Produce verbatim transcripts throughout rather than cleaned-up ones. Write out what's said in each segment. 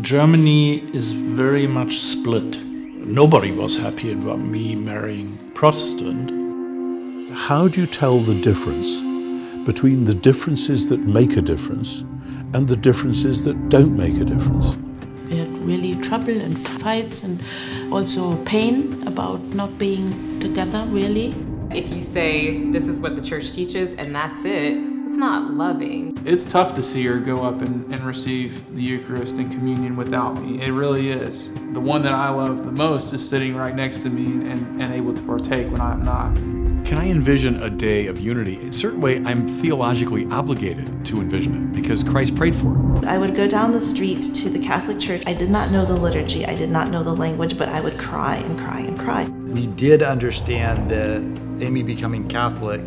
Germany is very much split. Nobody was happy about me marrying Protestant. How do you tell the difference between the differences that make a difference and the differences that don't make a difference? We had really trouble and fights and also pain about not being together, really. If you say, this is what the church teaches and that's it, it's not loving. It's tough to see her go up and, and receive the Eucharist and communion without me. It really is. The one that I love the most is sitting right next to me and, and able to partake when I'm not. Can I envision a day of unity? In a certain way, I'm theologically obligated to envision it because Christ prayed for it. I would go down the street to the Catholic Church. I did not know the liturgy. I did not know the language, but I would cry and cry and cry. We did understand that Amy becoming Catholic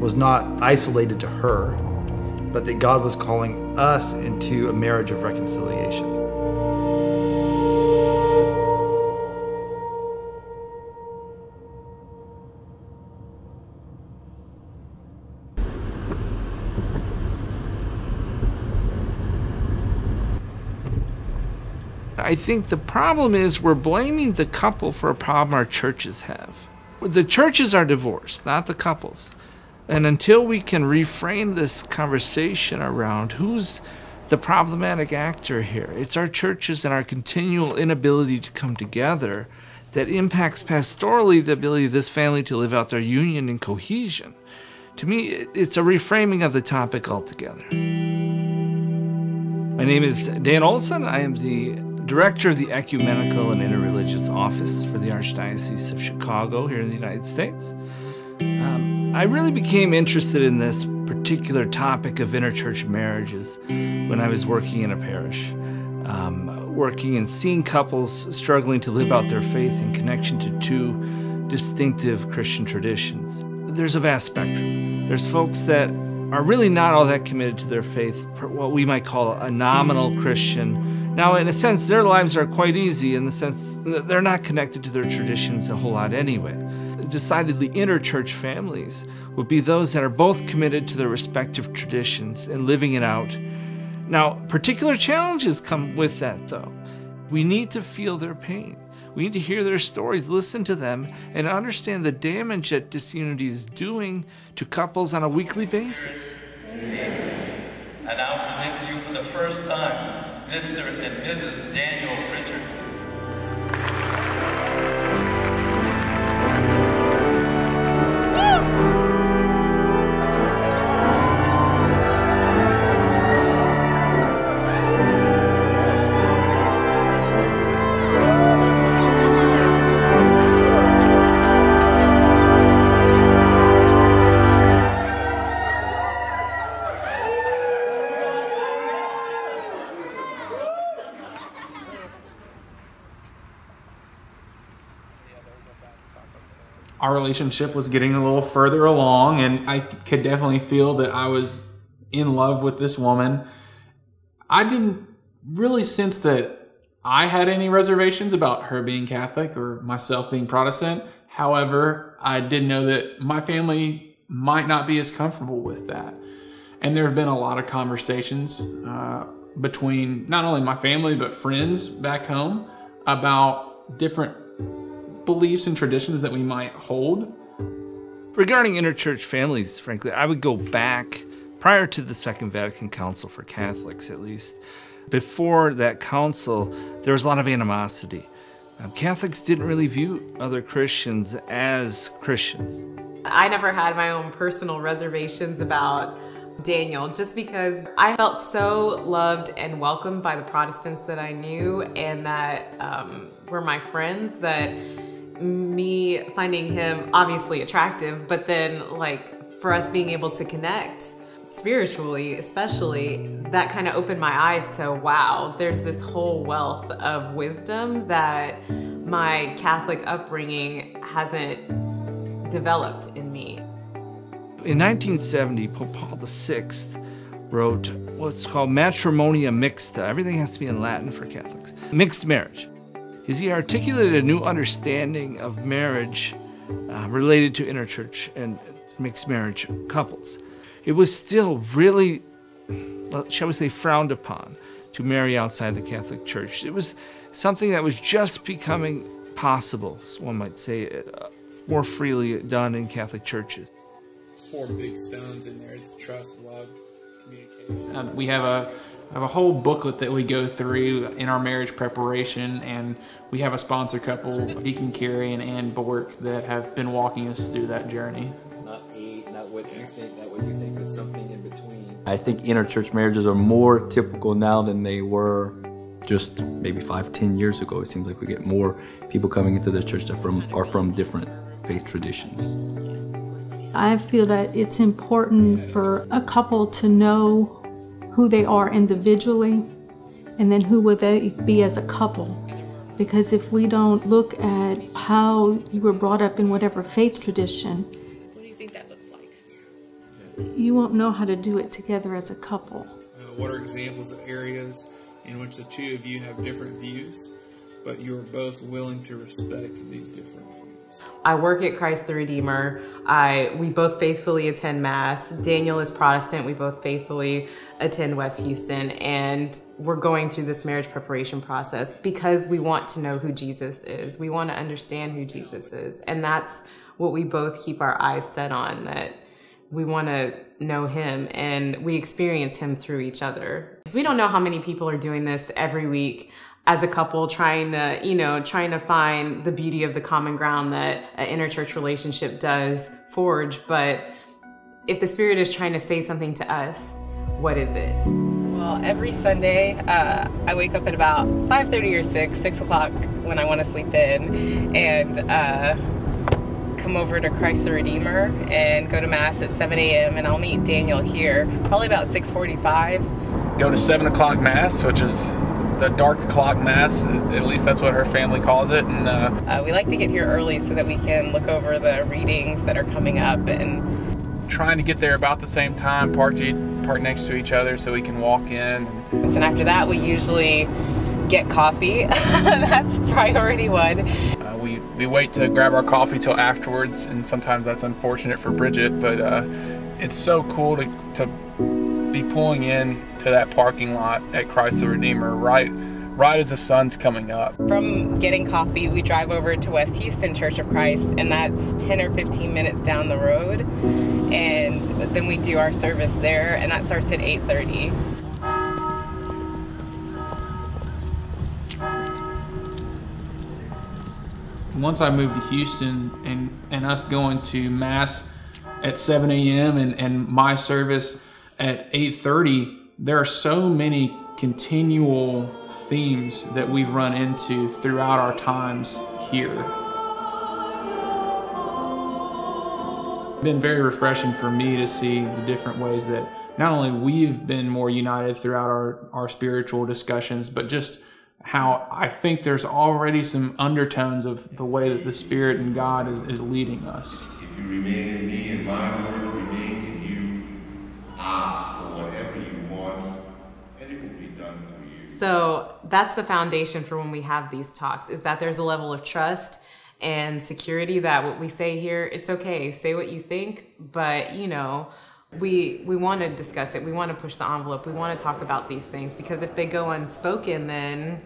was not isolated to her, but that God was calling us into a marriage of reconciliation. I think the problem is we're blaming the couple for a problem our churches have. The churches are divorced, not the couples. And until we can reframe this conversation around who's the problematic actor here, it's our churches and our continual inability to come together that impacts pastorally the ability of this family to live out their union and cohesion. To me, it's a reframing of the topic altogether. My name is Dan Olson. I am the Director of the Ecumenical and Interreligious Office for the Archdiocese of Chicago here in the United States. Um, I really became interested in this particular topic of interchurch marriages when I was working in a parish, um, working and seeing couples struggling to live out their faith in connection to two distinctive Christian traditions. There's a vast spectrum. There's folks that are really not all that committed to their faith, what we might call a nominal Christian. Now, in a sense, their lives are quite easy in the sense that they're not connected to their traditions a whole lot anyway. Decidedly, interchurch families would be those that are both committed to their respective traditions and living it out. Now, particular challenges come with that, though. We need to feel their pain. We need to hear their stories, listen to them, and understand the damage that disunity is doing to couples on a weekly basis. Amen. I now present to you for the first time Mister and Missus Daniel Richardson. Our relationship was getting a little further along, and I could definitely feel that I was in love with this woman. I didn't really sense that I had any reservations about her being Catholic or myself being Protestant. However, I did know that my family might not be as comfortable with that. And there have been a lot of conversations uh, between not only my family, but friends back home about different beliefs and traditions that we might hold. Regarding interchurch families, frankly, I would go back prior to the Second Vatican Council for Catholics, at least. Before that council, there was a lot of animosity. Um, Catholics didn't really view other Christians as Christians. I never had my own personal reservations about Daniel, just because I felt so loved and welcomed by the Protestants that I knew and that um, were my friends, that me finding him obviously attractive, but then like for us being able to connect spiritually, especially, that kind of opened my eyes to, wow, there's this whole wealth of wisdom that my Catholic upbringing hasn't developed in me. In nineteen seventy, Pope Paul the sixth wrote what's called Matrimonia Mixta. Everything has to be in Latin for Catholics. Mixed marriage. He articulated a new understanding of marriage uh, related to interchurch and mixed marriage couples. It was still really, shall we say, frowned upon to marry outside the Catholic Church. It was something that was just becoming possible, one might say, more freely done in Catholic churches. Four big stones in there: it's trust, love, communication. Um, we have a have a whole booklet that we go through in our marriage preparation, and we have a sponsor couple, Deacon Carey and Anne Bork, that have been walking us through that journey. Not aid, not what you think, not what you think, but something in between. I think interchurch marriages are more typical now than they were just maybe five, ten years ago. It seems like we get more people coming into the church that from are from different faith traditions. I feel that it's important for a couple to know who they are individually and then who will they be as a couple. Because if we don't look at how you were brought up in whatever faith tradition, what do you think that looks like? You won't know how to do it together as a couple. Uh, what are examples of areas in which the two of you have different views, but you're both willing to respect these different views? I work at Christ the Redeemer. I, we both faithfully attend Mass. Daniel is Protestant. We both faithfully attend West Houston. And we're going through this marriage preparation process because we want to know who Jesus is. We want to understand who Jesus is. And that's what we both keep our eyes set on, that we want to know him and we experience him through each other. Because we don't know how many people are doing this every week as a couple, trying to, you know, trying to find the beauty of the common ground that an interchurch relationship does forge. But if the Spirit is trying to say something to us, what is it? Well, every Sunday, uh, I wake up at about five thirty or six, six o'clock when I want to sleep in, and uh, come over to Christ the Redeemer and go to Mass at seven A M and I'll meet Daniel here, probably about six forty-five. Go to seven o'clock Mass, which is the dark clock Mass, at least that's what her family calls it. And uh, uh, we like to get here early so that we can look over the readings that are coming up, and trying to get there about the same time, park, to, park next to each other so we can walk in. And after that we usually get coffee. That's priority one. Uh, we, we wait to grab our coffee till afterwards, and sometimes that's unfortunate for Bridget, but uh, it's so cool to, to be pulling in to that parking lot at Christ the Redeemer right right as the sun's coming up. From getting coffee, we drive over to West Houston Church of Christ, and that's ten or fifteen minutes down the road, and then we do our service there, and that starts at eight thirty. Once I moved to Houston, and, and us going to Mass at seven A M and, and my service at eight thirty, there are so many continual themes that we've run into throughout our times here. It's been very refreshing for me to see the different ways that not only we've been more united throughout our, our spiritual discussions, but just how I think there's already some undertones of the way that the Spirit and God is, is leading us. If you remain in me and my word remain in you, ask for whatever you want, and it will be done for you. So that's the foundation for when we have these talks, is that there's a level of trust and security that what we say here, it's okay, say what you think, but you know, We, we want to discuss it, we want to push the envelope, we want to talk about these things, because if they go unspoken, then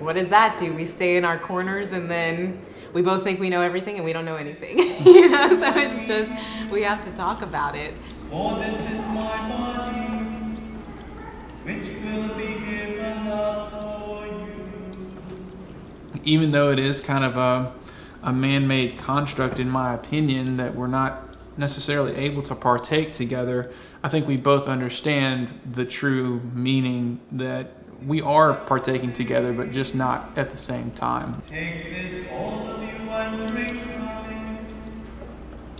what does that do? We stay in our corners and then we both think we know everything and we don't know anything. You know, so it's just, we have to talk about it. For this is my body, which will be given up for you. Even though it is kind of a, a man-made construct, in my opinion, that we're not necessarily able to partake together, I think we both understand the true meaning that we are partaking together, but just not at the same time. Take this, all of you, and drink from it,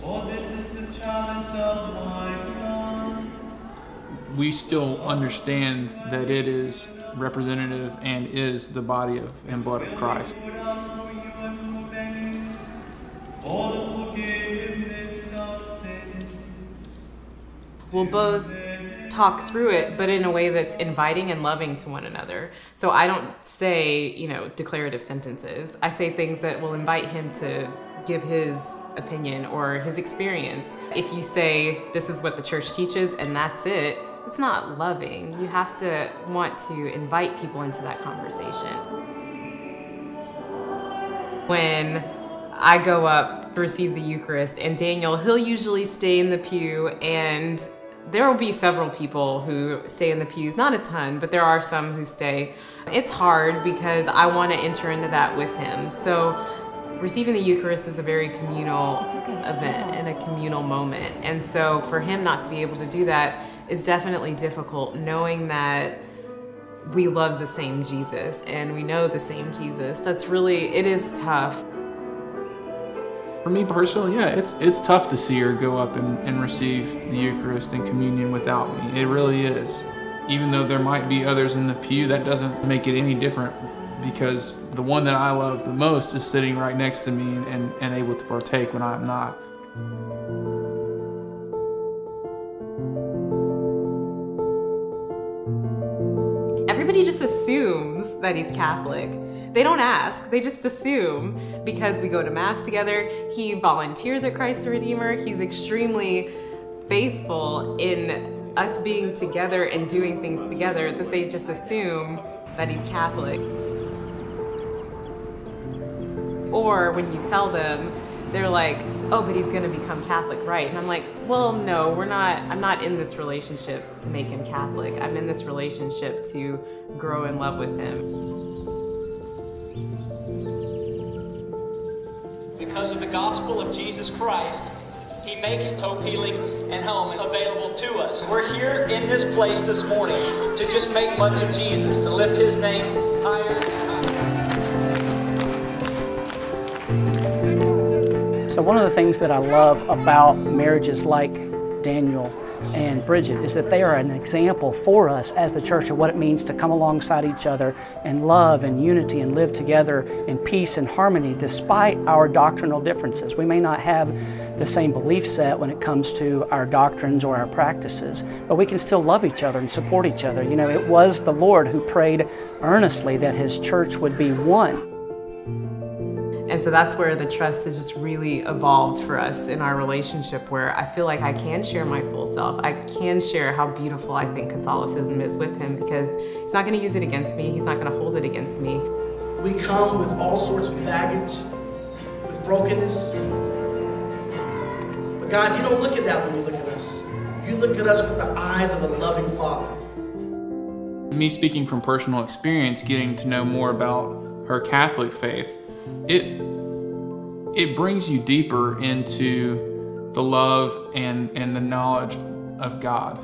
for this is the chalice of my blood. We still understand that it is representative and is the body of and blood of Christ. We'll both talk through it, but in a way that's inviting and loving to one another. So I don't say, you know, declarative sentences. I say things that will invite him to give his opinion or his experience. If you say, this is what the church teaches and that's it, It's not loving. You have to want to invite people into that conversation. When I go up to receive the Eucharist, and Daniel, he'll usually stay in the pew, and there will be several people who stay in the pews, not a ton, but there are some who stay. It's hard because I want to enter into that with him. So receiving the Eucharist is a very communal okay, event and a communal moment. And so for him not to be able to do that is definitely difficult, knowing that we love the same Jesus and we know the same Jesus. That's really, it is tough. For me personally, yeah, it's it's tough to see her go up and, and receive the Eucharist and communion without me. It really is. Even though there might be others in the pew, that doesn't make it any different, because the one that I love the most is sitting right next to me and, and able to partake when I'm not. Everybody just assumes that he's Catholic. They don't ask, they just assume, because we go to Mass together, he volunteers at Christ the Redeemer, he's extremely faithful in us being together and doing things together, that they just assume that he's Catholic. Or when you tell them, they're like, oh, but he's gonna become Catholic, right? And I'm like, well, no, we're not, I'm not in this relationship to make him Catholic. I'm in this relationship to grow in love with him. Because of the gospel of Jesus Christ, he makes Hope Healing and Home available to us. We're here in this place this morning to just make much of Jesus, to lift his name higher and higher. So one of the things that I love about marriages like Daniel and Bridget is that they are an example for us as the church of what it means to come alongside each other and love and unity and live together in peace and harmony despite our doctrinal differences. We may not have the same belief set when it comes to our doctrines or our practices, but we can still love each other and support each other. You know, it was the Lord who prayed earnestly that his church would be one. And so that's where the trust has just really evolved for us in our relationship, where I feel like I can share my full self. I can share how beautiful I think Catholicism is with him, because he's not going to use it against me. He's not going to hold it against me. We come with all sorts of baggage, with brokenness. But God, you don't look at that when you look at us. You look at us with the eyes of a loving Father. Me speaking from personal experience, getting to know more about her Catholic faith, It it brings you deeper into the love and, and the knowledge of God.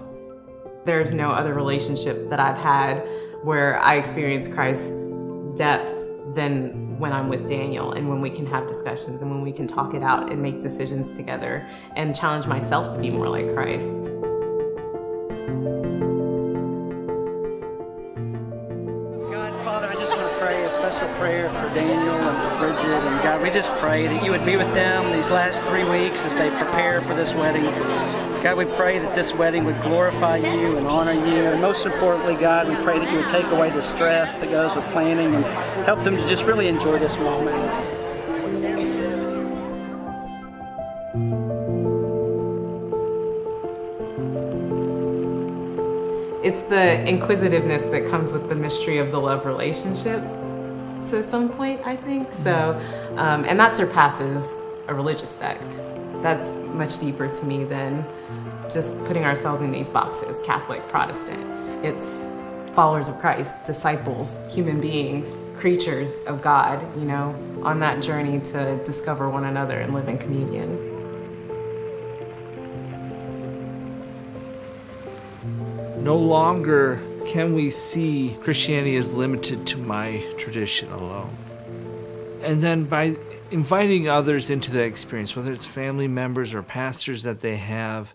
There's no other relationship that I've had where I experience Christ's depth than when I'm with Daniel, and when we can have discussions and when we can talk it out and make decisions together and challenge myself to be more like Christ. Prayer for Daniel and for Bridget, and God, we just pray that you would be with them these last three weeks as they prepare for this wedding. God, we pray that this wedding would glorify you and honor you, and most importantly, God, we pray that you would take away the stress that goes with planning and help them to just really enjoy this moment. It's the inquisitiveness that comes with the mystery of the love relationship. To some point, I think so, um, and that surpasses a religious sect. That's much deeper to me than just putting ourselves in these boxes, Catholic, Protestant. It's followers of Christ, disciples, human beings, creatures of God, you know, on that journey to discover one another and live in communion. No longer can we see Christianity as limited to my tradition alone. And then by inviting others into that experience, whether it's family members or pastors that they have,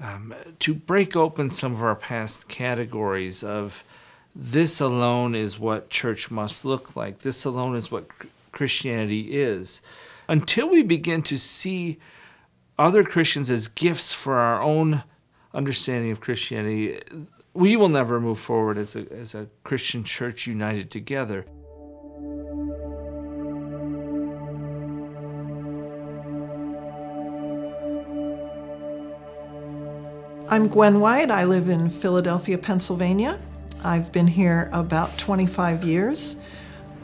um, to break open some of our past categories of this alone is what church must look like, this alone is what Christianity is, until we begin to see other Christians as gifts for our own understanding of Christianity, we will never move forward as a, as a Christian church united together. I'm Gwen White. I live in Philadelphia, Pennsylvania. I've been here about twenty-five years.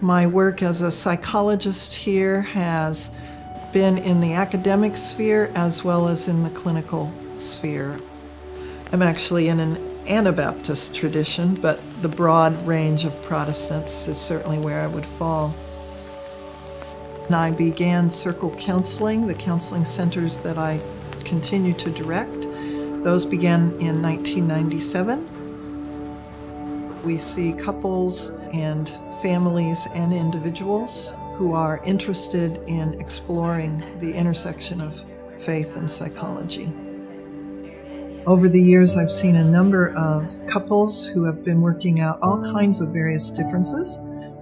My work as a psychologist here has been in the academic sphere as well as in the clinical sphere. I'm actually in an Anabaptist tradition, but the broad range of Protestants is certainly where I would fall. And I began Circle Counseling, the counseling centers that I continue to direct. Those began in nineteen ninety-seven. We see couples and families and individuals who are interested in exploring the intersection of faith and psychology. Over the years, I've seen a number of couples who have been working out all kinds of various differences,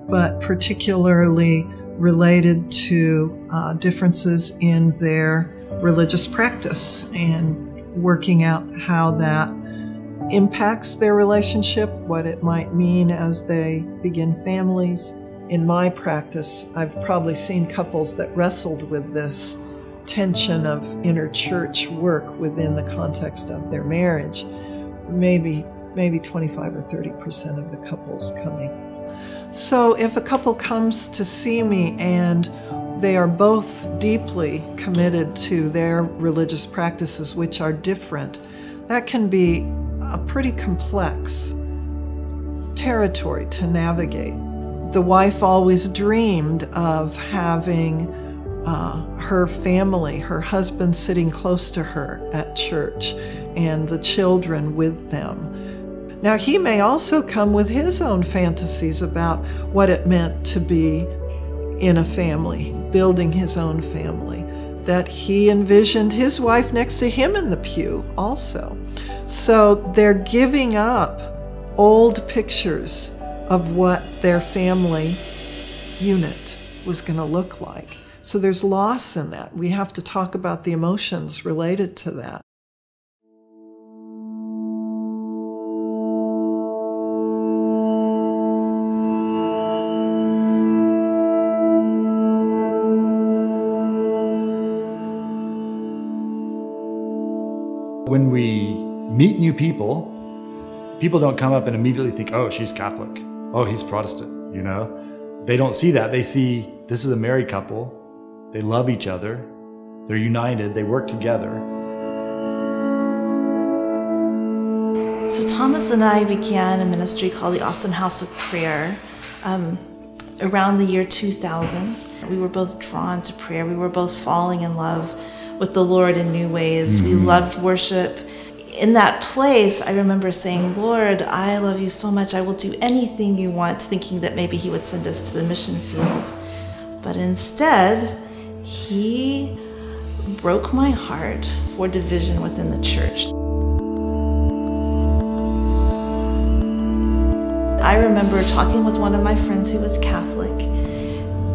but particularly related to uh, differences in their religious practice and working out how that impacts their relationship, what it might mean as they begin families. In my practice, I've probably seen couples that wrestled with this tension of inner church work within the context of their marriage. Maybe, maybe twenty-five or thirty percent of the couples coming. So if a couple comes to see me and they are both deeply committed to their religious practices, which are different, that can be a pretty complex territory to navigate. The wife always dreamed of having uh, her family, her husband sitting close to her at church and the children with them. Now, he may also come with his own fantasies about what it meant to be in a family, building his own family, that he envisioned his wife next to him in the pew also. So they're giving up old pictures of what their family unit was going to look like. So there's loss in that. We have to talk about the emotions related to that. When we meet new people, people don't come up and immediately think, oh, she's Catholic. Oh, he's Protestant, you know? They don't see that. They see this is a married couple. They love each other. They're united. They work together. So Thomas and I began a ministry called the Austin House of Prayer um, around the year two thousand. We were both drawn to prayer. We were both falling in love with the Lord in new ways. Mm-hmm. We loved worship. In that place, I remember saying, Lord, I love you so much, I will do anything you want, thinking that maybe he would send us to the mission field. But instead, he broke my heart for division within the church. I remember talking with one of my friends who was Catholic,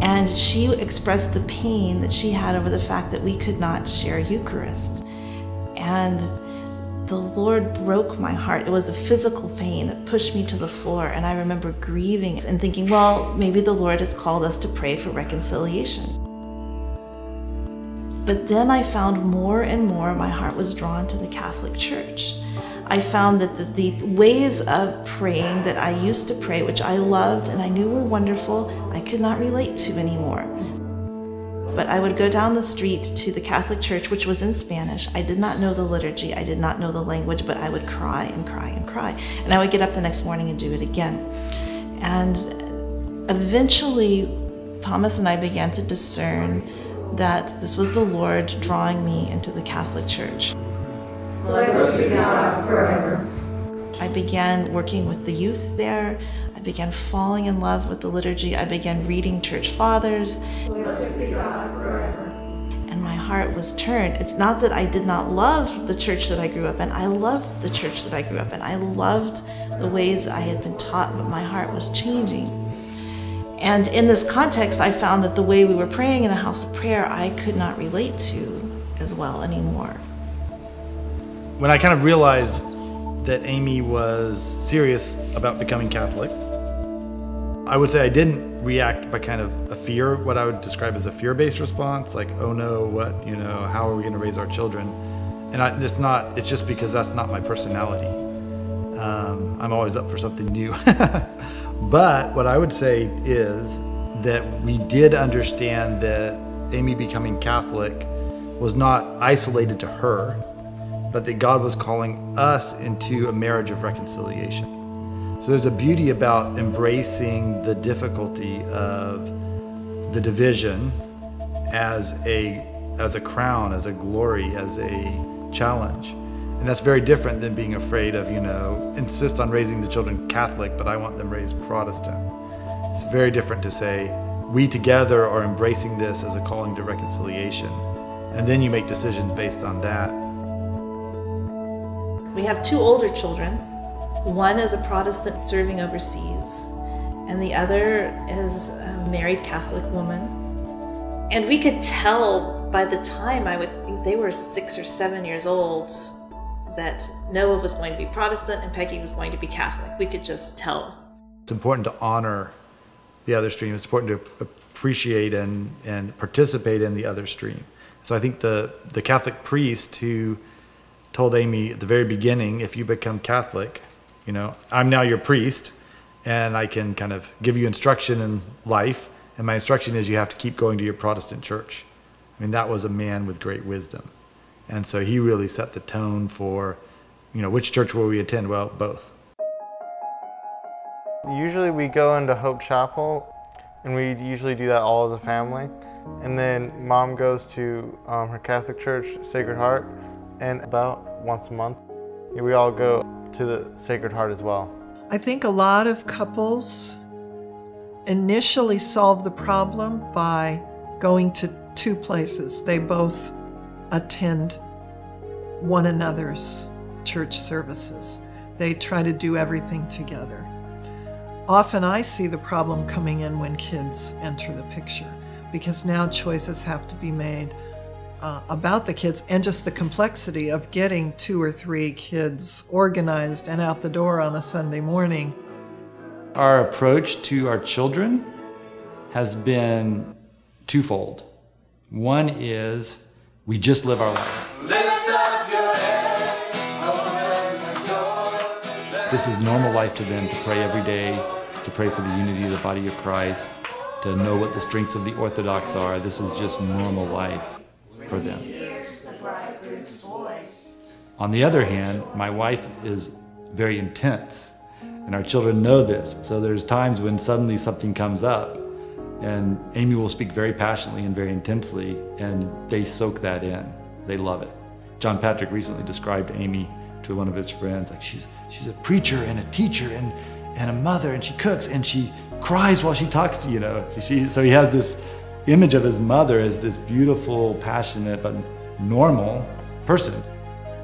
and she expressed the pain that she had over the fact that we could not share Eucharist. And the Lord broke my heart. It was a physical pain that pushed me to the floor. And I remember grieving and thinking, well, maybe the Lord has called us to pray for reconciliation. But then I found more and more my heart was drawn to the Catholic Church. I found that the, the ways of praying that I used to pray, which I loved and I knew were wonderful, I could not relate to anymore. But I would go down the street to the Catholic Church, which was in Spanish. I did not know the liturgy. I did not know the language, but I would cry and cry and cry. And I would get up the next morning and do it again. And eventually, Thomas and I began to discern that this was the Lord drawing me into the Catholic Church. Blessed be God forever. I began working with the youth there. I began falling in love with the liturgy. I began reading Church Fathers. Blessed be God forever. And my heart was turned. It's not that I did not love the church that I grew up in. I loved the church that I grew up in. I loved the ways that I had been taught, but my heart was changing. And in this context, I found that the way we were praying in the house of prayer, I could not relate to as well anymore. When I kind of realized that Amy was serious about becoming Catholic, I would say I didn't react by kind of a fear, what I would describe as a fear-based response, like, oh no, what, you know, how are we going to raise our children? And I, it's not, it's just because that's not my personality. Um, I'm always up for something new. But what I would say is that we did understand that Amy becoming Catholic was not isolated to her, but that God was calling us into a marriage of reconciliation. So there's a beauty about embracing the difficulty of the division as a, as a crown, as a glory, as a challenge. And that's very different than being afraid of, you know, insist on raising the children Catholic, but I want them raised Protestant. It's very different to say, we together are embracing this as a calling to reconciliation. And then you make decisions based on that. We have two older children. One is a Protestant serving overseas, and the other is a married Catholic woman. And we could tell by the time, I would think they were six or seven years old, that Noah was going to be Protestant and Peggy was going to be Catholic. We could just tell. It's important to honor the other stream. It's important to appreciate and, and participate in the other stream. So I think the, the Catholic priest who told Amy at the very beginning, if you become Catholic, you know, I'm now your priest and I can kind of give you instruction in life. And my instruction is you have to keep going to your Protestant church. I mean, that was a man with great wisdom. And so he really set the tone for, you know, which church will we attend? Well, both. Usually we go into Hope Chapel, and we usually do that all as a family. And then Mom goes to um, her Catholic church, Sacred Heart, and about once a month, we all go to the Sacred Heart as well. I think a lot of couples initially solve the problem by going to two places. They both attend one another's church services. They try to do everything together. Often I see the problem coming in when kids enter the picture, because now choices have to be made uh, about the kids, and just the complexity of getting two or three kids organized and out the door on a Sunday morning. Our approach to our children has been twofold. One is we just live our life. Lift up your hands. This is normal life to them, to pray every day, to pray for the unity of the body of Christ, to know what the strengths of the Orthodox are. This is just normal life for them. On the other hand, my wife is very intense, and our children know this. So there's times when suddenly something comes up, and Amy will speak very passionately and very intensely, and they soak that in. They love it. John Patrick recently described Amy to one of his friends, like she's, she's a preacher and a teacher and, and a mother, and she cooks and she cries while she talks to you, know. She, so he has this image of his mother as this beautiful, passionate, but normal person.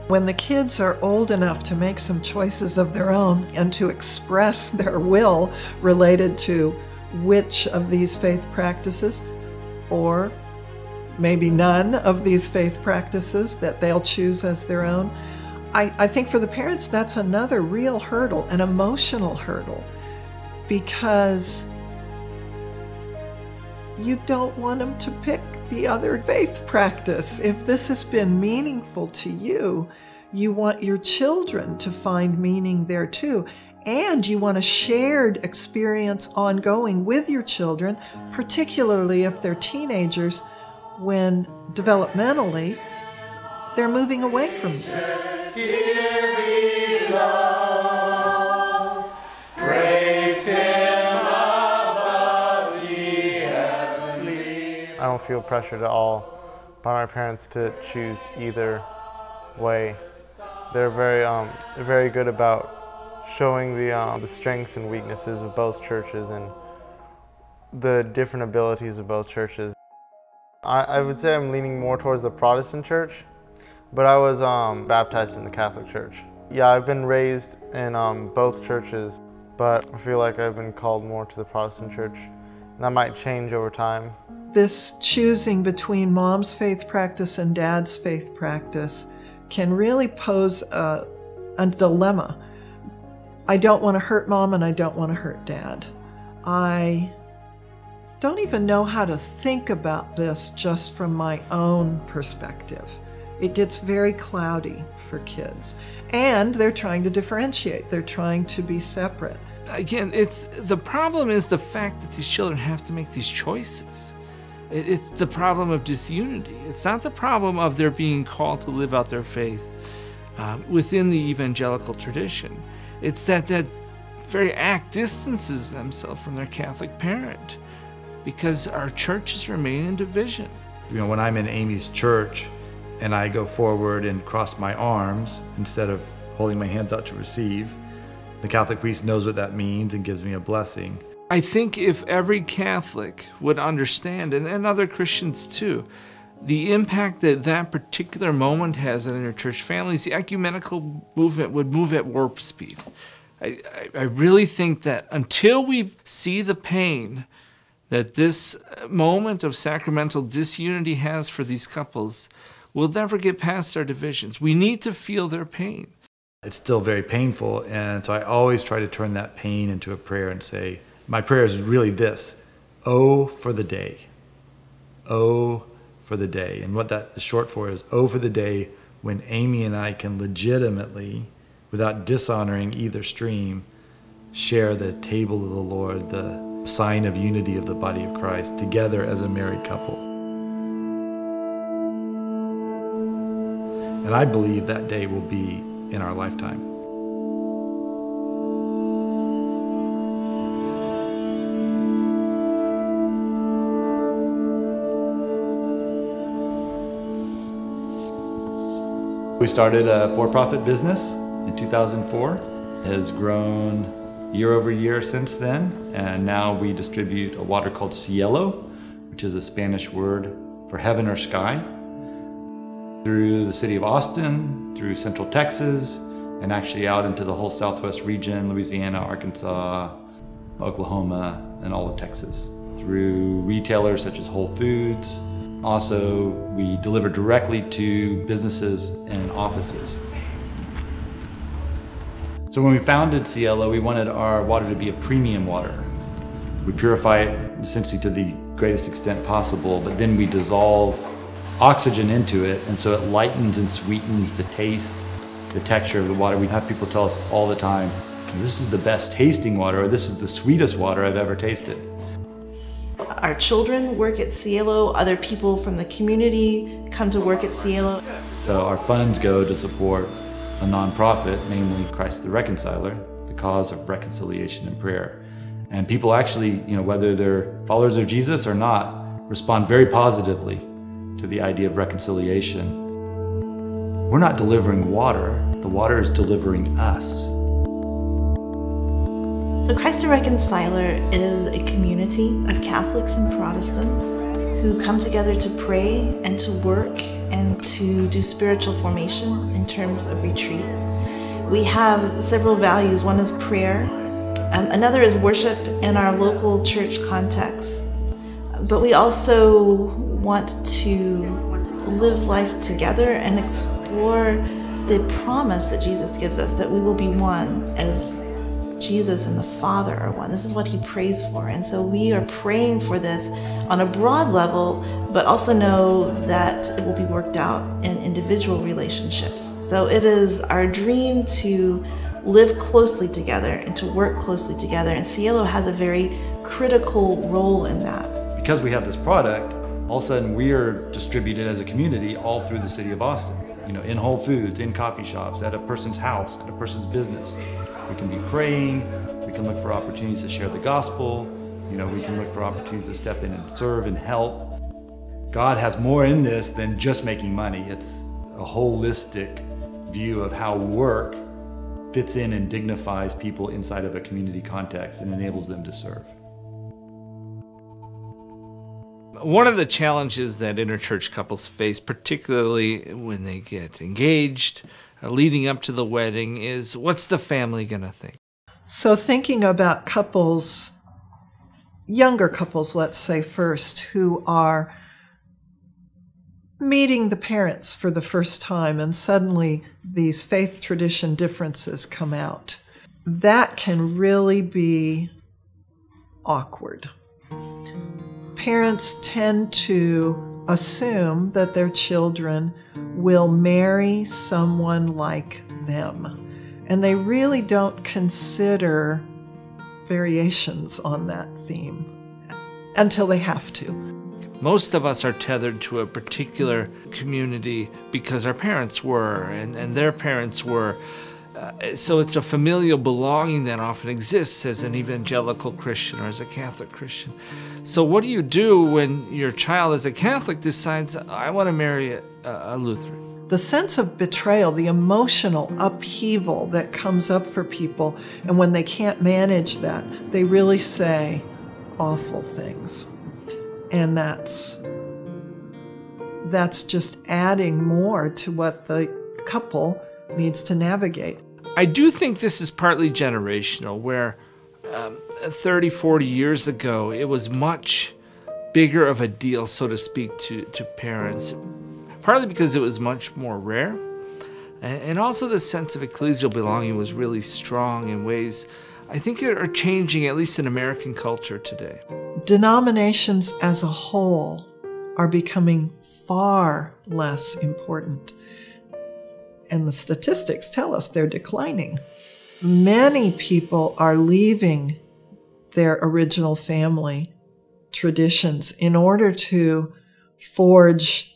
When the kids are old enough to make some choices of their own and to express their will related to which of these faith practices, or maybe none of these faith practices that they'll choose as their own. I, I think for the parents, that's another real hurdle, an emotional hurdle, because you don't want them to pick the other faith practice. If this has been meaningful to you, you want your children to find meaning there too. And you want a shared experience ongoing with your children, particularly if they're teenagers, when developmentally they're moving away from you. I don't feel pressured at all by my parents to choose either way. They're very, um, they're very good about showing the, um, the strengths and weaknesses of both churches and the different abilities of both churches. I, I would say I'm leaning more towards the Protestant church, but I was um, baptized in the Catholic church. Yeah, I've been raised in um, both churches, but I feel like I've been called more to the Protestant church, and that might change over time. This choosing between Mom's faith practice and Dad's faith practice can really pose a, a dilemma. I don't want to hurt Mom and I don't want to hurt Dad. I don't even know how to think about this just from my own perspective. it gets very cloudy for kids. And they're trying to differentiate. They're trying to be separate. Again, it's the problem is the fact that these children have to make these choices. It's the problem of disunity. It's not the problem of their being called to live out their faith uh, within the evangelical tradition. It's that that very act distances themselves from their Catholic parent because our churches remain in division. You know, when I'm in Amy's church and I go forward and cross my arms instead of holding my hands out to receive, the Catholic priest knows what that means and gives me a blessing. I think if every Catholic would understand, and, and other Christians too, the impact that that particular moment has on interchurch families, the ecumenical movement would move at warp speed. I, I, I really think that until we see the pain that this moment of sacramental disunity has for these couples, we'll never get past our divisions. We need to feel their pain. It's still very painful, and so I always try to turn that pain into a prayer and say, my prayer is really this: oh for the day, oh for the day. And what that is short for is oh for the day when Amy and I can legitimately, without dishonoring either stream, share the table of the Lord, the sign of unity of the body of Christ, together as a married couple. And I believe that day will be in our lifetime. We started a for-profit business in two thousand four. It has grown year over year since then, and now we distribute a water called Cielo, which is a Spanish word for heaven or sky, through the city of Austin, through central Texas, and actually out into the whole southwest region, Louisiana, Arkansas, Oklahoma, and all of Texas, through retailers such as Whole Foods. Also, we deliver directly to businesses and offices. So when we founded Cielo, we wanted our water to be a premium water. We purify it essentially to the greatest extent possible, but then we dissolve oxygen into it, and so it lightens and sweetens the taste, the texture of the water. We have people tell us all the time, this is the best tasting water, or this is the sweetest water I've ever tasted. Our children work at Cielo, other people from the community come to work at Cielo. So our funds go to support a nonprofit, namely Christ the Reconciler, the cause of reconciliation and prayer. And people actually, you know, whether they're followers of Jesus or not, respond very positively to the idea of reconciliation. We're not delivering water, the water is delivering us. The Christ the Reconciler is a community of Catholics and Protestants who come together to pray and to work and to do spiritual formation in terms of retreats. We have several values. One is prayer, um, another is worship in our local church context. But we also want to live life together and explore the promise that Jesus gives us, that we will be one as Jesus and the Father are one. This is what he prays for. And so we are praying for this on a broad level, but also know that it will be worked out in individual relationships. So it is our dream to live closely together and to work closely together. And Cielo has a very critical role in that. Because we have this product, all of a sudden we are distributed as a community all through the city of Austin. You know, in Whole Foods, in coffee shops, at a person's house, at a person's business. We can be praying, we can look for opportunities to share the gospel, you know, we can look for opportunities to step in and serve and help. God has more in this than just making money. It's a holistic view of how work fits in and dignifies people inside of a community context and enables them to serve. One of the challenges that interchurch couples face, particularly when they get engaged, uh, leading up to the wedding, is what's the family going to think? So thinking about couples, younger couples, let's say first, who are meeting the parents for the first time and suddenly these faith tradition differences come out, that can really be awkward. Parents tend to assume that their children will marry someone like them. And they really don't consider variations on that theme until they have to. Most of us are tethered to a particular community because our parents were and, and their parents were. Uh, so it's a familial belonging that often exists as an evangelical Christian or as a Catholic Christian. So what do you do when your child as a Catholic decides, I want to marry a, a Lutheran? The sense of betrayal, the emotional upheaval that comes up for people, and when they can't manage that, they really say awful things. And that's, that's just adding more to what the couple needs to navigate. I do think this is partly generational, where um, thirty, forty years ago, it was much bigger of a deal, so to speak, to, to parents. Partly because it was much more rare, and also the sense of ecclesial belonging was really strong in ways I think are changing, at least in American culture today. Denominations as a whole are becoming far less important, and the statistics tell us they're declining. Many people are leaving their original family traditions in order to forge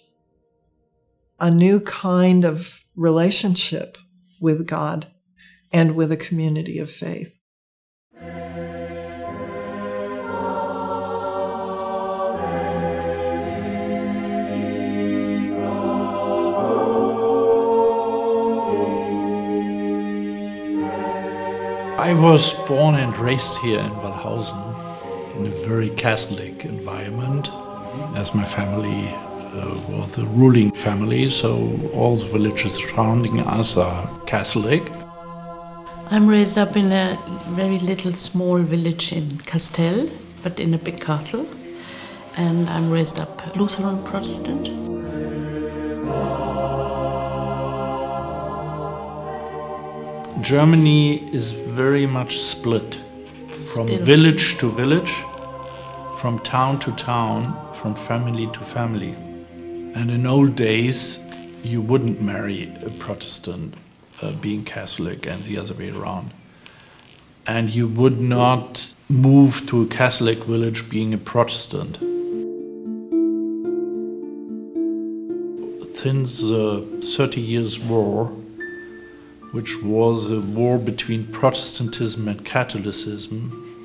a new kind of relationship with God and with a community of faith. I was born and raised here in Wallhausen in a very Catholic environment, as my family Uh, well, the ruling family, so all the villages surrounding us are Catholic. I'm raised up in a very little small village in Castell, but in a big castle, and I'm raised up Lutheran Protestant. Germany is very much split from Still. village to village, from town to town, from family to family. And in old days, you wouldn't marry a Protestant uh, being Catholic and the other way around. And you would not move to a Catholic village being a Protestant. Since the Thirty Years' War, which was a war between Protestantism and Catholicism,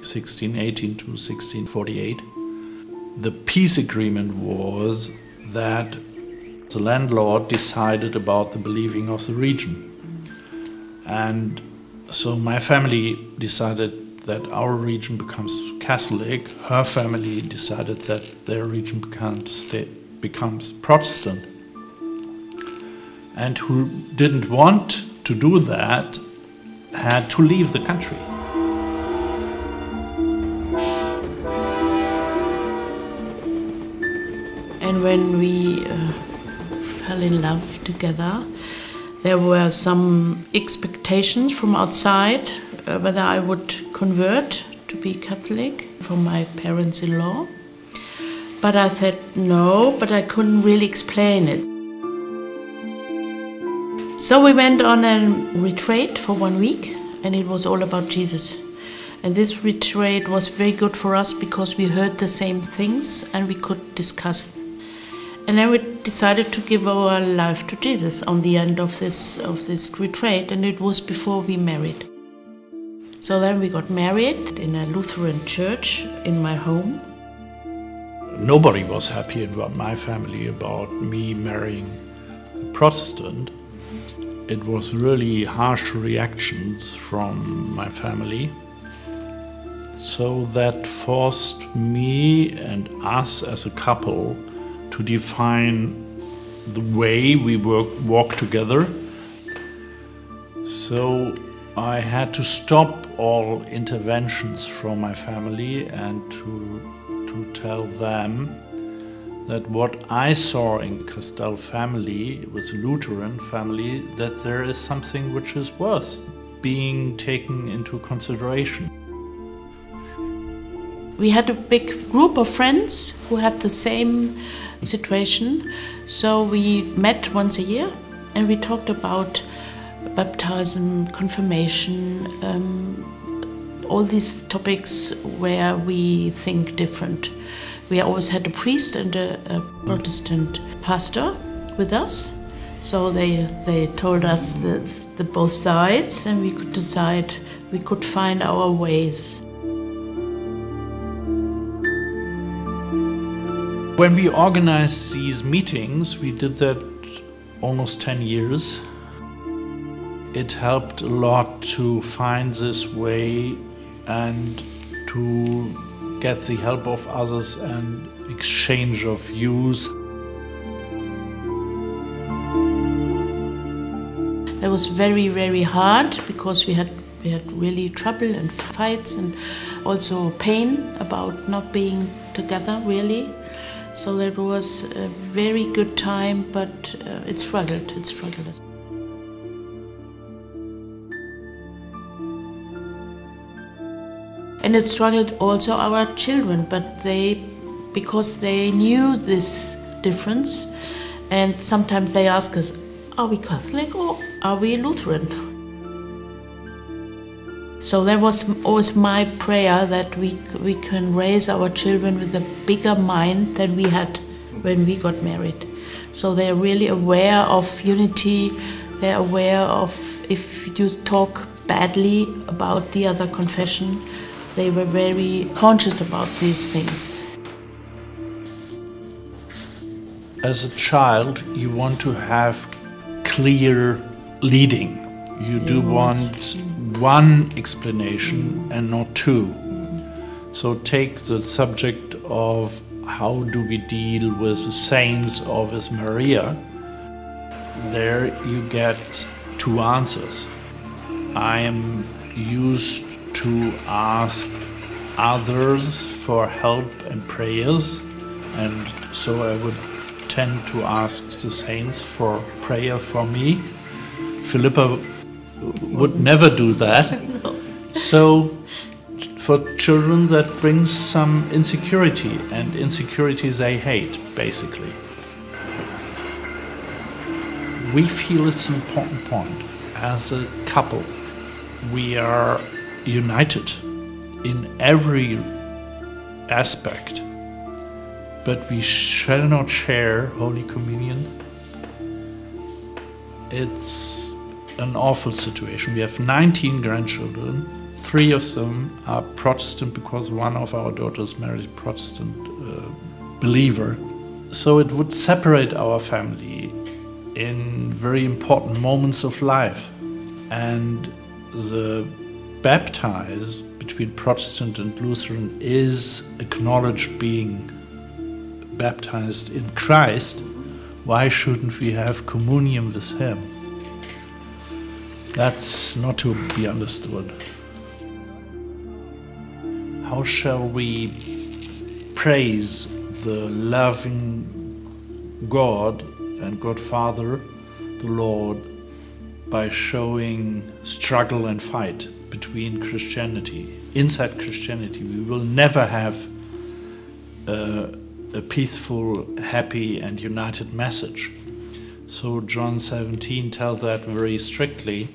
sixteen eighteen to sixteen forty-eight, the peace agreement was that the landlord decided about the believing of the region. And so my family decided that our region becomes Catholic. Her family decided that their region becomes, becomes Protestant. And who didn't want to do that had to leave the country. And when we uh, fell in love together, there were some expectations from outside uh, whether I would convert to be Catholic from my parents-in-law. But I said no, but I couldn't really explain it. So we went on a retreat for one week, and it was all about Jesus. And this retreat was very good for us because we heard the same things and we could discuss. And then we decided to give our life to Jesus on the end of this, of this retreat, and it was before we married. So then we got married in a Lutheran church in my home. Nobody was happy about my family, about me marrying a Protestant. It was really harsh reactions from my family. So that forced me and us as a couple to define the way we work, walk together. So I had to stop all interventions from my family and to, to tell them that what I saw in Castell family, it was a Lutheran family, that there is something which is worth being taken into consideration. we had a big group of friends who had the same situation. So we met once a year and we talked about baptism, confirmation, um, all these topics where we think different. We always had a priest and a, a Protestant pastor with us. So they, they told us the, the both sides, and we could decide, we could find our ways. When we organized these meetings, we did that almost ten years. It helped a lot to find this way and to get the help of others and exchange of views. That was very, very hard because we had we had really trouble and fights and also pain about not being together, really. So that was a very good time, but uh, it struggled, it struggled. And it struggled also our children, but they, because they knew this difference, and sometimes they ask us, are we Catholic or are we Lutheran? So that was always my prayer, that we, we can raise our children with a bigger mind than we had when we got married. So they're really aware of unity, they're aware of if you talk badly about the other confession, they were very conscious about these things. As a child, you want to have clear leading. You do want one explanation and not two. So take the subject of how do we deal with the saints or with Maria. There you get two answers. I am used to ask others for help and prayers, and so I would tend to ask the saints for prayer for me. Philippa would never do that. No. So for children that brings some insecurity, and insecurity they hate, basically. We feel it's an important point. As a couple, we are united in every aspect. But we shall not share Holy Communion. It's an awful situation. We have nineteen grandchildren. Three of them are Protestant because one of our daughters married a Protestant uh, believer. So it would separate our family in very important moments of life. And the baptized between Protestant and Lutheran is acknowledged being baptized in Christ. Why shouldn't we have communion with him? That's not to be understood. How shall we praise the loving God and God Father, the Lord, by showing struggle and fight between Christianity? Inside Christianity, we will never have uh, a peaceful, happy and united message. So John seventeen tells that very strictly.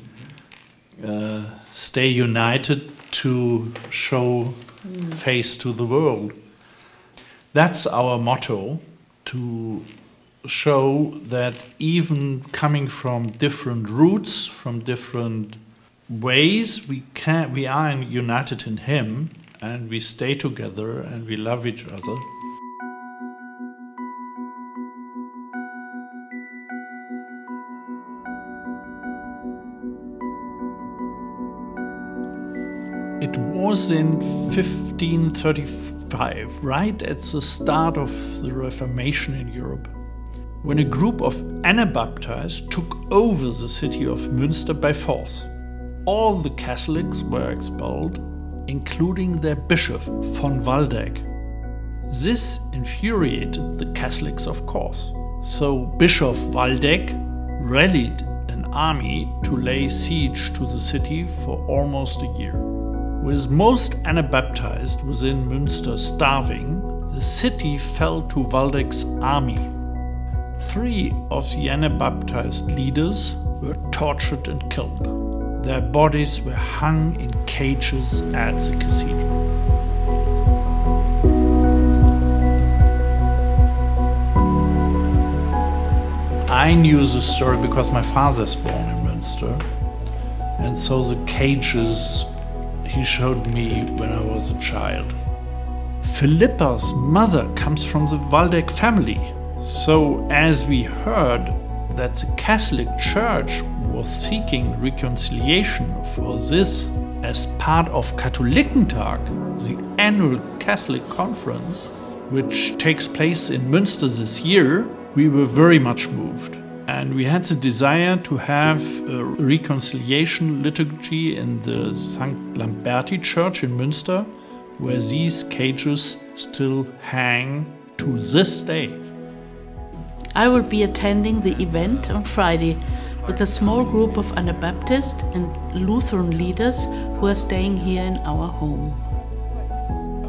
Uh, stay united to show face to the world. That's our motto, to show that even coming from different roots, from different ways, we can, we are united in him, and we stay together and we love each other. It was in fifteen thirty-five, right at the start of the Reformation in Europe, when a group of Anabaptists took over the city of Münster by force. All the Catholics were expelled, including their bishop, von Waldeck. This infuriated the Catholics, of course. So Bishop Waldeck rallied an army to lay siege to the city for almost a year. With most Anabaptists within Münster starving, the city fell to Waldeck's army. Three of the Anabaptist leaders were tortured and killed. Their bodies were hung in cages at the cathedral. I knew the story because my father's born in Münster, and so the cages he showed me when I was a child. Philippa's mother comes from the Waldeck family, so as we heard that the Catholic Church was seeking reconciliation for this as part of Katholikentag, the annual Catholic conference, which takes place in Münster this year, we were very much moved. And we had the desire to have a reconciliation liturgy in the Saint Lamberti Church in Münster, where these cages still hang to this day. I will be attending the event on Friday with a small group of Anabaptist and Lutheran leaders who are staying here in our home.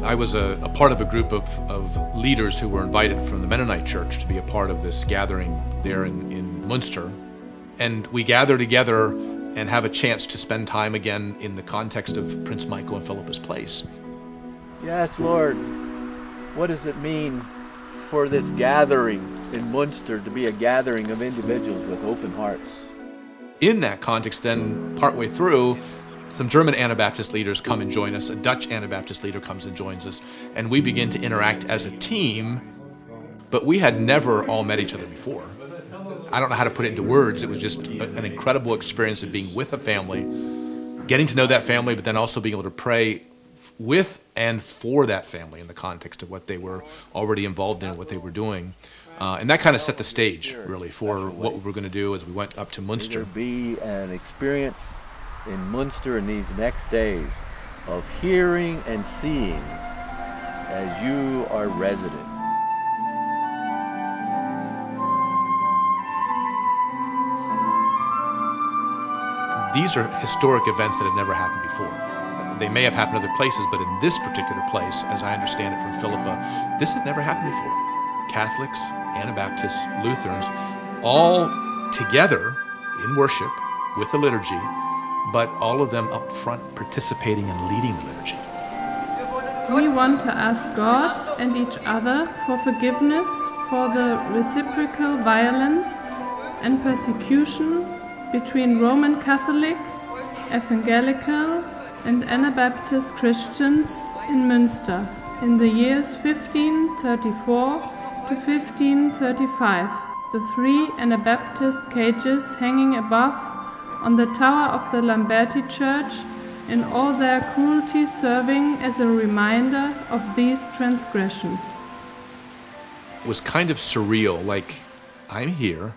I was a, a part of a group of, of leaders who were invited from the Mennonite Church to be a part of this gathering there in, in Münster. And we gather together and have a chance to spend time again in the context of Prince Michael and Philippa's place. Yes, Lord, what does it mean for this gathering in Münster to be a gathering of individuals with open hearts? In that context, then, partway through, some German Anabaptist leaders come and join us, a Dutch Anabaptist leader comes and joins us, and we begin to interact as a team, but we had never all met each other before. I don't know how to put it into words. It was just a, an incredible experience of being with a family, getting to know that family, but then also being able to pray with and for that family in the context of what they were already involved in, what they were doing. Uh, and that kind of set the stage, really, for what we were going to do as we went up to Münster. It would be an experience in Münster in these next days of hearing and seeing as you are resident. These are historic events that have never happened before. They may have happened other places, but in this particular place, as I understand it from Philippa, this had never happened before. Catholics, Anabaptists, Lutherans, all together in worship with the liturgy, but all of them up front participating and leading the liturgy. We want to ask God and each other for forgiveness for the reciprocal violence and persecution between Roman Catholic, Evangelical and Anabaptist Christians in Münster in the years fifteen thirty-four to fifteen thirty-five. The three Anabaptist cages hanging above on the tower of the Lamberti Church, in all their cruelty serving as a reminder of these transgressions. It was kind of surreal, like, I'm here,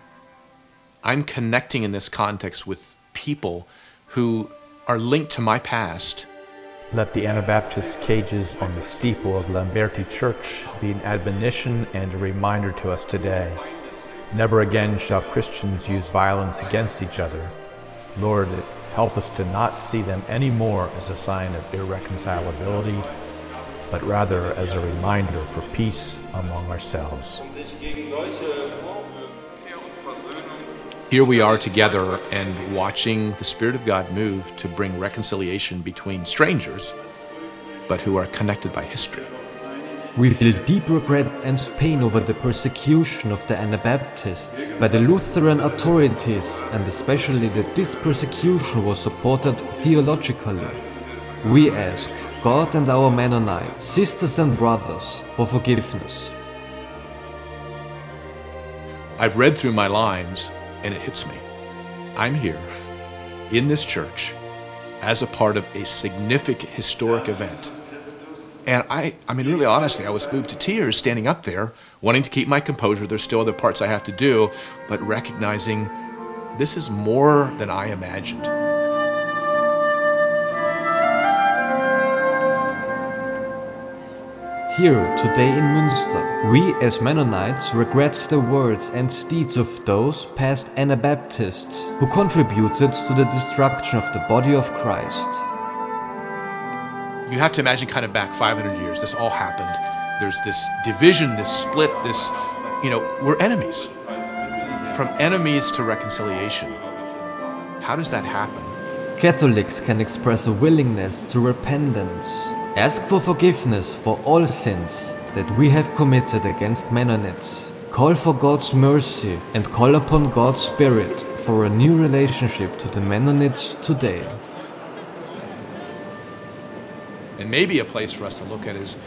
I'm connecting in this context with people who are linked to my past. Let the Anabaptist cages on the steeple of Lamberti Church be an admonition and a reminder to us today. Never again shall Christians use violence against each other. Lord, help us to not see them anymore as a sign of irreconcilability, but rather as a reminder for peace among ourselves. Here we are together and watching the Spirit of God move to bring reconciliation between strangers, but who are connected by history. We feel deep regret and pain over the persecution of the Anabaptists by the Lutheran authorities, and especially that this persecution was supported theologically. We ask God and our Mennonite sisters and brothers for forgiveness. I've read through my lines and it hits me. I'm here in this church as a part of a significant historic event. And I, I mean, really honestly, I was moved to tears standing up there, wanting to keep my composure. There's still other parts I have to do, but recognizing this is more than I imagined. Here, today in Münster, we as Mennonites regret the words and deeds of those past Anabaptists who contributed to the destruction of the body of Christ. you have to imagine kind of back five hundred years, this all happened. There's this division, this split, this, you know, we're enemies. From enemies to reconciliation. How does that happen? Catholics can express a willingness to repentance, ask for forgiveness for all sins that we have committed against Mennonites, call for God's mercy and call upon God's Spirit for a new relationship to the Mennonites today. And maybe a place for us to look at is,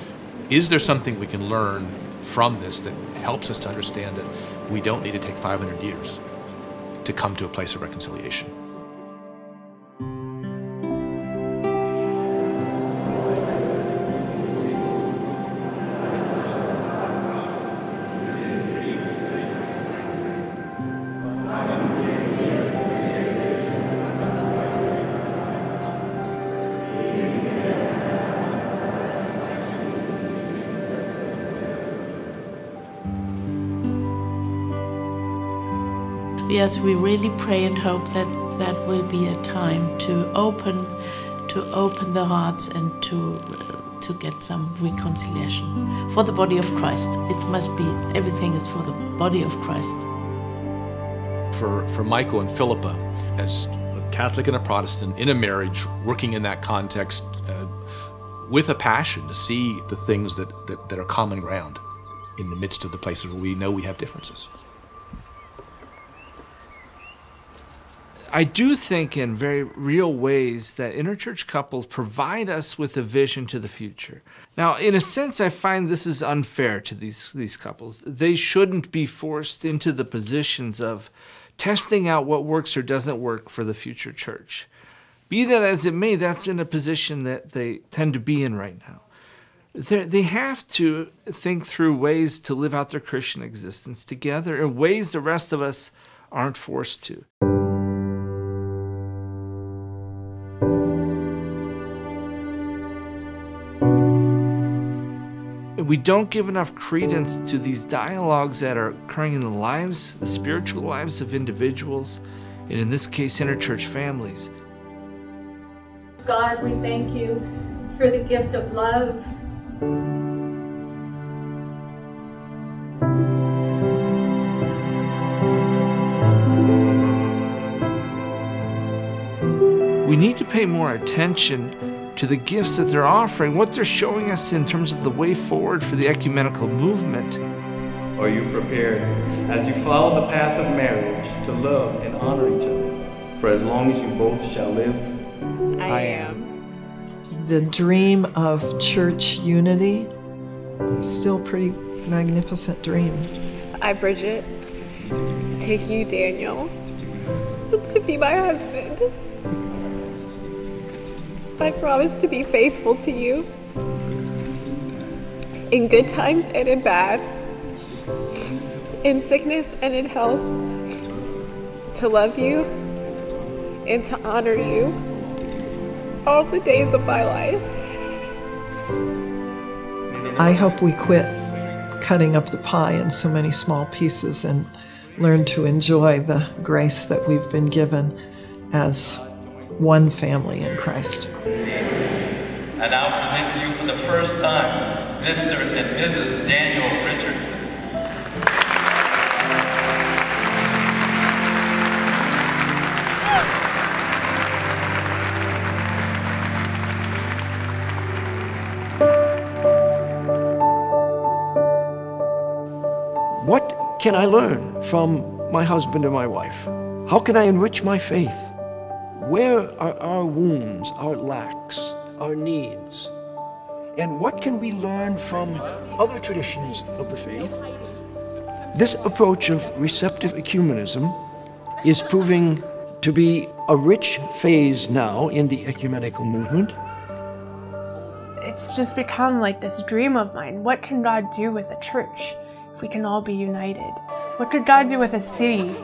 is there something we can learn from this that helps us to understand that we don't need to take five hundred years to come to a place of reconciliation? Yes, we really pray and hope that that will be a time to open, to open the hearts and to, uh, to get some reconciliation for the body of Christ. It must be, everything is for the body of Christ. For, for Michael and Philippa, as a Catholic and a Protestant, in a marriage, working in that context uh, with a passion to see the things that, that, that are common ground in the midst of the places where we know we have differences. I do think in very real ways that interchurch couples provide us with a vision to the future. Now, in a sense, I find this is unfair to these, these couples. They shouldn't be forced into the positions of testing out what works or doesn't work for the future church. Be that as it may, that's in a position that they tend to be in right now. They're, they have to think through ways to live out their Christian existence together in ways the rest of us aren't forced to. We don't give enough credence to these dialogues that are occurring in the lives, the spiritual lives of individuals, and in this case, interchurch families. God, we thank you for the gift of love. We need to pay more attention to the gifts that they're offering, what they're showing us in terms of the way forward for the ecumenical movement. Are you prepared, as you follow the path of marriage, to love and honor each other, for as long as you both shall live? I am. The dream of church unity is still a pretty magnificent dream. I, Bridget, take you, Daniel, to be my husband. I promise to be faithful to you in good times and in bad, in sickness and in health, to love you and to honor you all the days of my life. I hope we quit cutting up the pie in so many small pieces and learn to enjoy the grace that we've been given as one family in Christ. I now present to you for the first time, Mister and Missus Daniel Richardson. What can I learn from my husband and my wife? How can I enrich my faith? Where are our wounds, our lacks, our needs? And what can we learn from other traditions of the faith? This approach of receptive ecumenism is proving to be a rich phase now in the ecumenical movement. It's just become like this dream of mine. What can God do with a church if we can all be united? What could God do with a city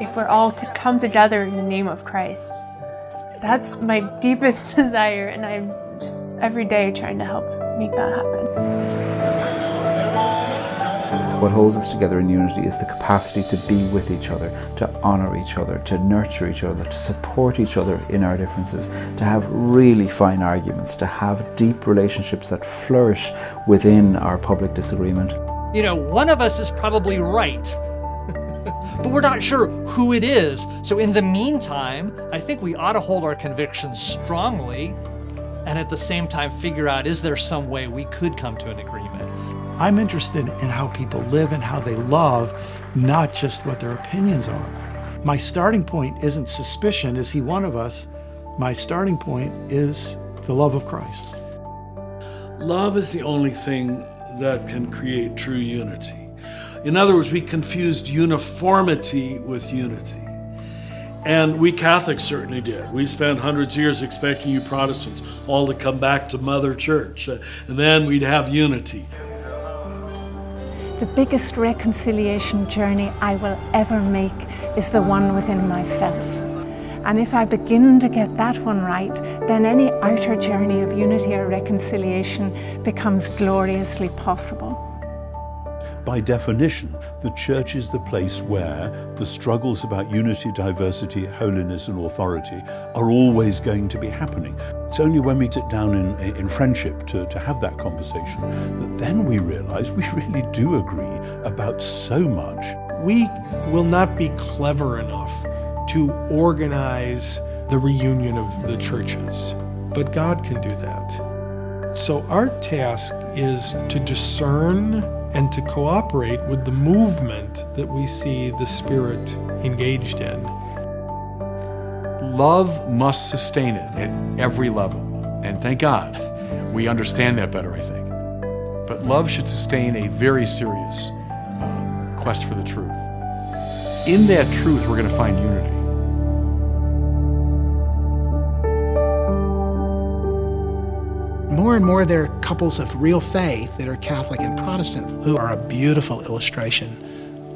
if we're all to come together in the name of Christ? That's my deepest desire, and I'm just every day trying to help make that happen. What holds us together in unity is the capacity to be with each other, to honour each other, to nurture each other, to support each other in our differences, to have really fine arguments, to have deep relationships that flourish within our public disagreement. You know, one of us is probably right, but we're not sure who it is. So in the meantime, I think we ought to hold our convictions strongly and at the same time figure out, is there some way we could come to an agreement? I'm interested in how people live and how they love, not just what their opinions are. My starting point isn't suspicion, is he one of us? My starting point is the love of Christ. Love is the only thing that can create true unity. In other words, we confused uniformity with unity. And we Catholics certainly did. We spent hundreds of years expecting you Protestants all to come back to Mother Church, and then we'd have unity. The biggest reconciliation journey I will ever make is the one within myself. And if I begin to get that one right, then any outer journey of unity or reconciliation becomes gloriously possible. By definition, the Church is the place where the struggles about unity, diversity, holiness and authority are always going to be happening. It's only when we sit down in, in friendship to, to have that conversation that then we realize we really do agree about so much. We will not be clever enough to organize the reunion of the churches, but God can do that. So our task is to discern and to cooperate with the movement that we see the Spirit engaged in. Love must sustain it at every level. And thank God, we understand that better, I think. But love should sustain a very serious uh, quest for the truth. In that truth, we're going to find unity. More and more, there are couples of real faith that are Catholic and Protestant who are a beautiful illustration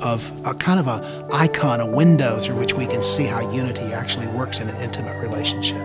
of a kind of an icon, a window through which we can see how unity actually works in an intimate relationship.